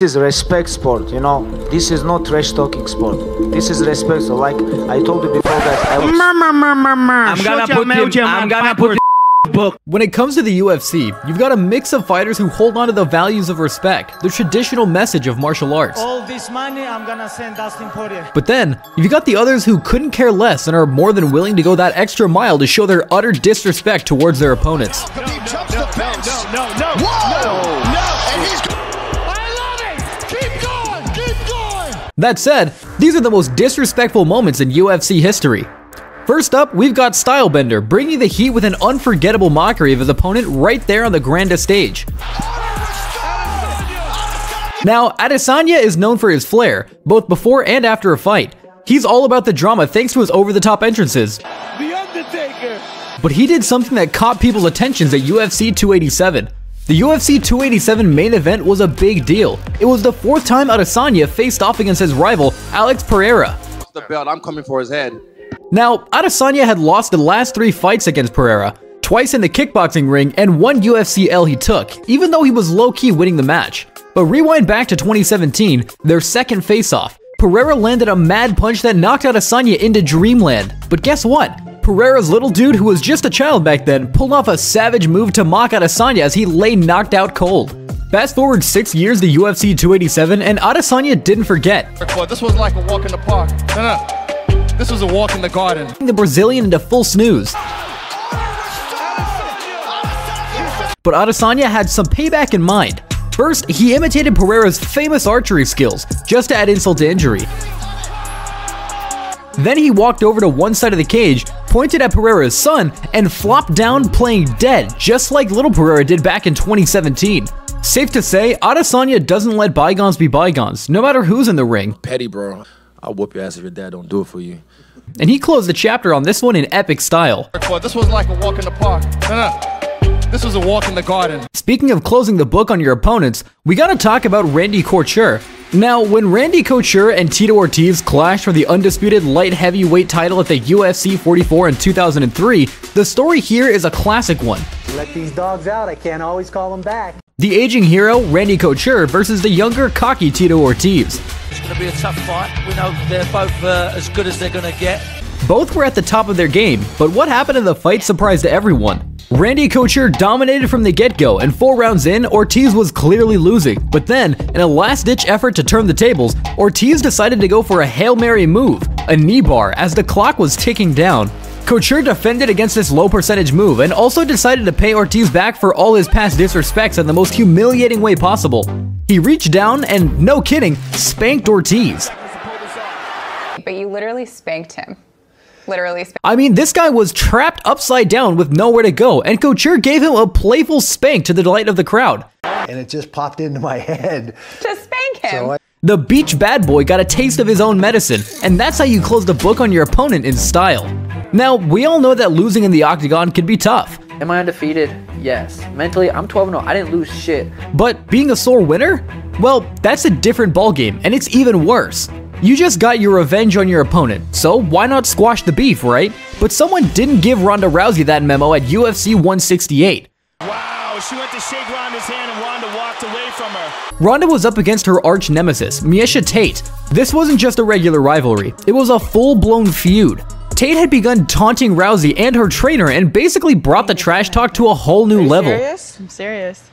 This is respect sport, you know. This is not trash talking sport. This is respect. So like I told you before that I was I'm gonna put When it comes to the UFC, you've got a mix of fighters who hold on to the values of respect, the traditional message of martial arts. All this money I'm gonna send Dustin Poirier. But then, you've got the others who couldn't care less and are more than willing to go that extra mile to show their utter disrespect towards their opponents. That said, these are the most disrespectful moments in UFC history. First up, we've got Stylebender bringing the heat with an unforgettable mockery of his opponent right there on the grandest stage. Now, Adesanya is known for his flair, both before and after a fight. He's all about the drama thanks to his over-the-top entrances. But he did something that caught people's attentions at UFC 287. The UFC 287 main event was a big deal. It was the fourth time Adesanya faced off against his rival, Alex Pereira. The belt, I'm coming for his head. Now, Adesanya had lost the last 3 fights against Pereira, twice in the kickboxing ring and 1 UFC L he took, even though he was low-key winning the match. But rewind back to 2017, their second face-off. Pereira landed a mad punch that knocked Adesanya into dreamland. But guess what? Pereira's little dude, who was just a child back then, pulled off a savage move to mock Adesanya as he lay knocked out cold. Fast forward 6 years to UFC 287, and Adesanya didn't forget. This wasn't like a walk in the park. No, no. This was a walk in the garden. The Brazilian into full snooze. But Adesanya had some payback in mind. First, he imitated Pereira's famous archery skills, just to add insult to injury. Then he walked over to one side of the cage, pointed at Pereira's son, and flopped down playing dead, just like little Pereira did back in 2017. Safe to say, Adesanya doesn't let bygones be bygones, no matter who's in the ring. Petty, bro. I'll whoop your ass if your dad don't do it for you. And he closed the chapter on this one in epic style. This was like a walk in the park. No, no. This was a walk in the garden. Speaking of closing the book on your opponents, we gotta talk about Randy Couture. Now, when Randy Couture and Tito Ortiz clashed for the undisputed light heavyweight title at the UFC 44 in 2003, the story here is a classic one. Let these dogs out, I can't always call them back. The aging hero, Randy Couture, versus the younger, cocky Tito Ortiz. It's gonna be a tough fight. We know they're both as good as they're gonna get. Both were at the top of their game, but what happened in the fight surprised everyone. Randy Couture dominated from the get-go, and 4 rounds in, Ortiz was clearly losing. But then, in a last-ditch effort to turn the tables, Ortiz decided to go for a Hail Mary move, a knee bar, as the clock was ticking down. Couture defended against this low-percentage move, and also decided to pay Ortiz back for all his past disrespects in the most humiliating way possible. He reached down and, no kidding, spanked Ortiz. But you literally spanked him. I mean, this guy was trapped upside down with nowhere to go, and Couture gave him a playful spank to the delight of the crowd. And it just popped into my head. To spank him. So the beach bad boy got a taste of his own medicine, and that's how you close the book on your opponent in style. Now, we all know that losing in the octagon can be tough. Am I undefeated? Yes. Mentally, I'm 12-0. I didn't lose shit. But being a sore winner? Well, that's a different ballgame, and it's even worse. You just got your revenge on your opponent, so why not squash the beef, right? But someone didn't give Ronda Rousey that memo at UFC 168. Wow, she went to shake Ronda's hand and Ronda walked away from her. Ronda was up against her arch nemesis, Miesha Tate. This wasn't just a regular rivalry, it was a full-blown feud. Tate had begun taunting Rousey and her trainer and basically brought the trash talk to a whole new level. Are you serious? I'm serious.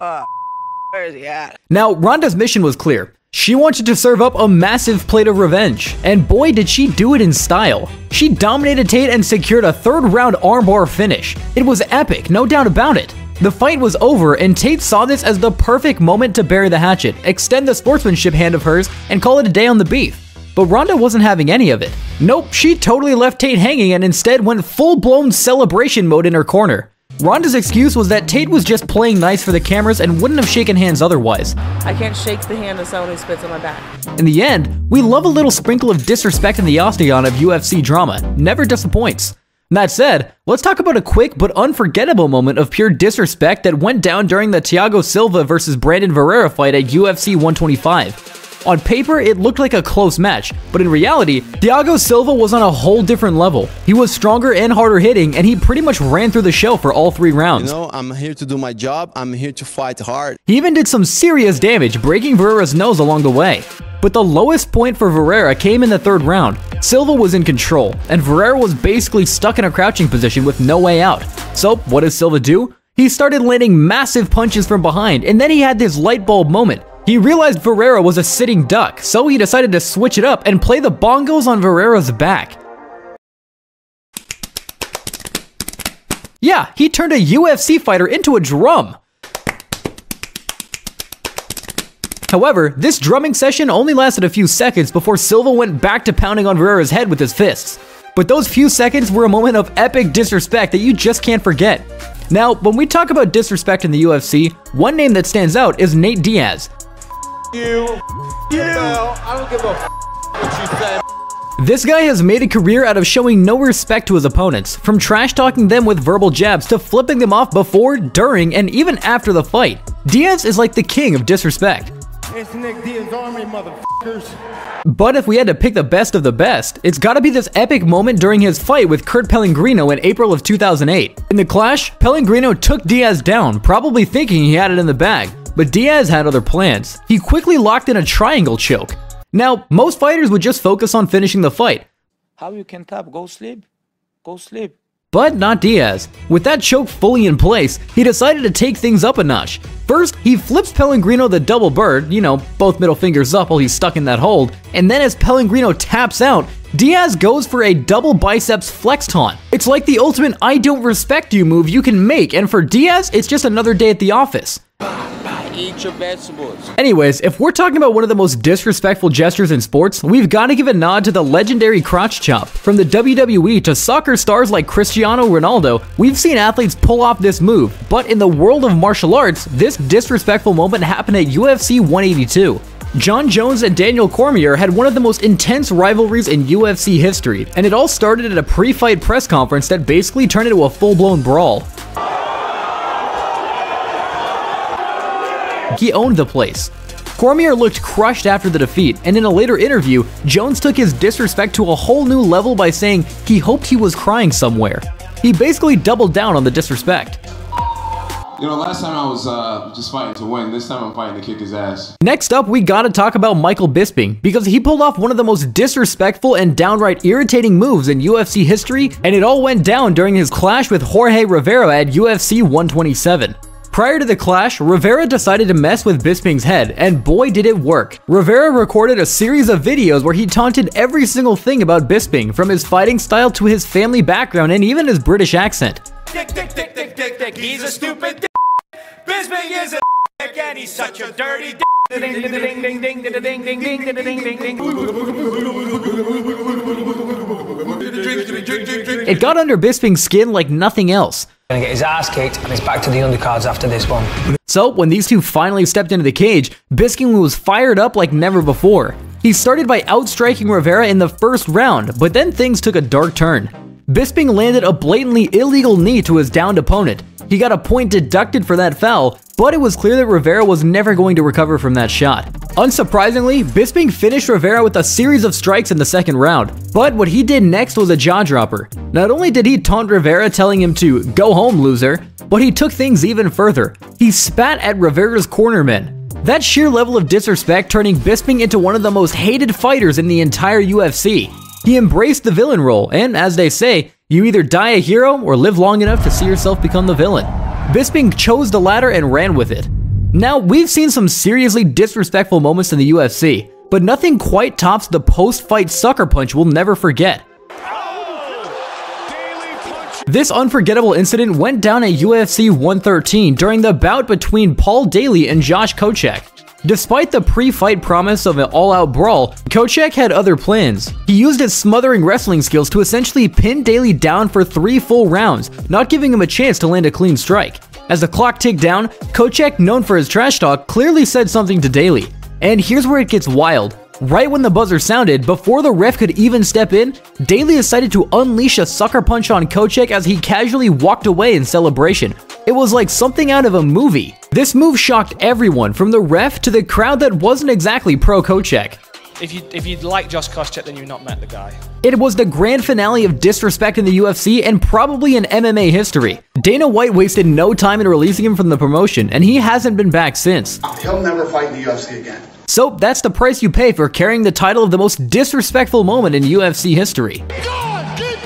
Where is he at? Now, Ronda's mission was clear. She wanted to serve up a massive plate of revenge, and boy did she do it in style. She dominated Tate and secured a 3rd round armbar finish. It was epic, no doubt about it. The fight was over, and Tate saw this as the perfect moment to bury the hatchet, extend the sportsmanship hand of hers, and call it a day on the beef. But Ronda wasn't having any of it. Nope, she totally left Tate hanging and instead went full-blown celebration mode in her corner. Ronda's excuse was that Tate was just playing nice for the cameras and wouldn't have shaken hands otherwise. I can't shake the hand of someone who spits on my back. In the end, we love a little sprinkle of disrespect in the octagon of UFC drama. Never disappoints. That said, let's talk about a quick but unforgettable moment of pure disrespect that went down during the Thiago Silva versus Brandon Vera fight at UFC 125. On paper, it looked like a close match, but in reality, Thiago Silva was on a whole different level. He was stronger and harder hitting, and he pretty much ran through the show for all three rounds. You know, I'm here to do my job. I'm here to fight hard. He even did some serious damage, breaking Vieira's nose along the way. But the lowest point for Vera came in the third round. Silva was in control, and Vera was basically stuck in a crouching position with no way out. So what does Silva do? He started landing massive punches from behind, and then he had this light bulb moment. He realized Vera was a sitting duck, so he decided to switch it up and play the bongos on Vera's back. Yeah, he turned a UFC fighter into a drum. However, this drumming session only lasted a few seconds before Silva went back to pounding on Vieira's head with his fists. But those few seconds were a moment of epic disrespect that you just can't forget. Now, when we talk about disrespect in the UFC, one name that stands out is Nate Diaz. I don't give a what you say. This guy has made a career out of showing no respect to his opponents, from trash-talking them with verbal jabs to flipping them off before, during, and even after the fight. Diaz is like the king of disrespect. It's Nick Diaz Army, motherfuckers. But if we had to pick the best of the best, it's gotta be this epic moment during his fight with Kurt Pellegrino in April of 2008. In the clash, Pellegrino took Diaz down, probably thinking he had it in the bag, but Diaz had other plans. He quickly locked in a triangle choke. Now, most fighters would just focus on finishing the fight. How you can tap? Go sleep. Go sleep. But not Diaz. With that choke fully in place, he decided to take things up a notch. First, he flips Pellegrino the double bird, you know, both middle fingers up while he's stuck in that hold, and then as Pellegrino taps out, Diaz goes for a double biceps flex taunt. It's like the ultimate I don't respect you move you can make, and for Diaz, it's just another day at the office. Eat your vegetables. Anyways, if we're talking about one of the most disrespectful gestures in sports, we've got to give a nod to the legendary crotch chop. From the WWE to soccer stars like Cristiano Ronaldo, we've seen athletes pull off this move, but in the world of martial arts, this disrespectful moment happened at UFC 182. John Jones and Daniel Cormier had one of the most intense rivalries in UFC history, and it all started at a pre-fight press conference that basically turned into a full-blown brawl. He owned the place. Cormier looked crushed after the defeat, and in a later interview, Jones took his disrespect to a whole new level by saying he hoped he was crying somewhere. He basically doubled down on the disrespect. You know, last time I was just fighting to win. This time I'm fighting to kick his ass. Next up, we gotta talk about Michael Bisping, because he pulled off one of the most disrespectful and downright irritating moves in UFC history, and it all went down during his clash with Jorge Rivera at UFC 127. Prior to the clash, Rivera decided to mess with Bisping's head, and boy did it work. Rivera recorded a series of videos where he taunted every single thing about Bisping, from his fighting style to his family background and even his British accent. Dick, dick, dick, dick, dick, dick. He's a stupid dick. Bisping is a dick and he's such a dirty dick. It got under Bisping's skin like nothing else. Gonna get his ass kicked and he's back to the undercards after this one. So when these two finally stepped into the cage, Bisping was fired up like never before. He started by outstriking Rivera in the first round, but then things took a dark turn. Bisping landed a blatantly illegal knee to his downed opponent. He got a point deducted for that foul, but it was clear that Rivera was never going to recover from that shot. Unsurprisingly, Bisping finished Rivera with a series of strikes in the second round, but what he did next was a jaw-dropper. Not only did he taunt Rivera, telling him to go home, loser, but he took things even further. He spat at Rivera's cornermen. That sheer level of disrespect turning Bisping into one of the most hated fighters in the entire UFC. He embraced the villain role, and as they say, you either die a hero or live long enough to see yourself become the villain. Bisping chose the latter and ran with it. Now, we've seen some seriously disrespectful moments in the UFC, but nothing quite tops the post-fight sucker punch we'll never forget. This unforgettable incident went down at UFC 113 during the bout between Paul Daley and Josh Koscheck. Despite the pre-fight promise of an all-out brawl, Koscheck had other plans. He used his smothering wrestling skills to essentially pin Daley down for 3 full rounds, not giving him a chance to land a clean strike. As the clock ticked down, Koscheck, known for his trash talk, clearly said something to Daley. And here's where it gets wild. Right when the buzzer sounded, before the ref could even step in, Daley decided to unleash a sucker punch on Koscheck as he casually walked away in celebration. It was like something out of a movie. This move shocked everyone, from the ref to the crowd that wasn't exactly pro Koscheck. If you'd like Josh Koscheck, then you've not met the guy. It was the grand finale of disrespect in the UFC and probably in MMA history. Dana White wasted no time in releasing him from the promotion, and he hasn't been back since. He'll never fight in the UFC again. So that's the price you pay for carrying the title of the most disrespectful moment in UFC history. Keep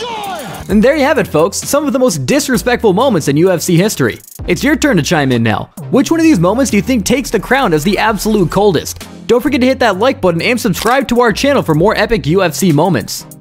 going! And there you have it, folks, some of the most disrespectful moments in UFC history. It's your turn to chime in now. Which one of these moments do you think takes the crown as the absolute coldest? Don't forget to hit that like button and subscribe to our channel for more epic UFC moments.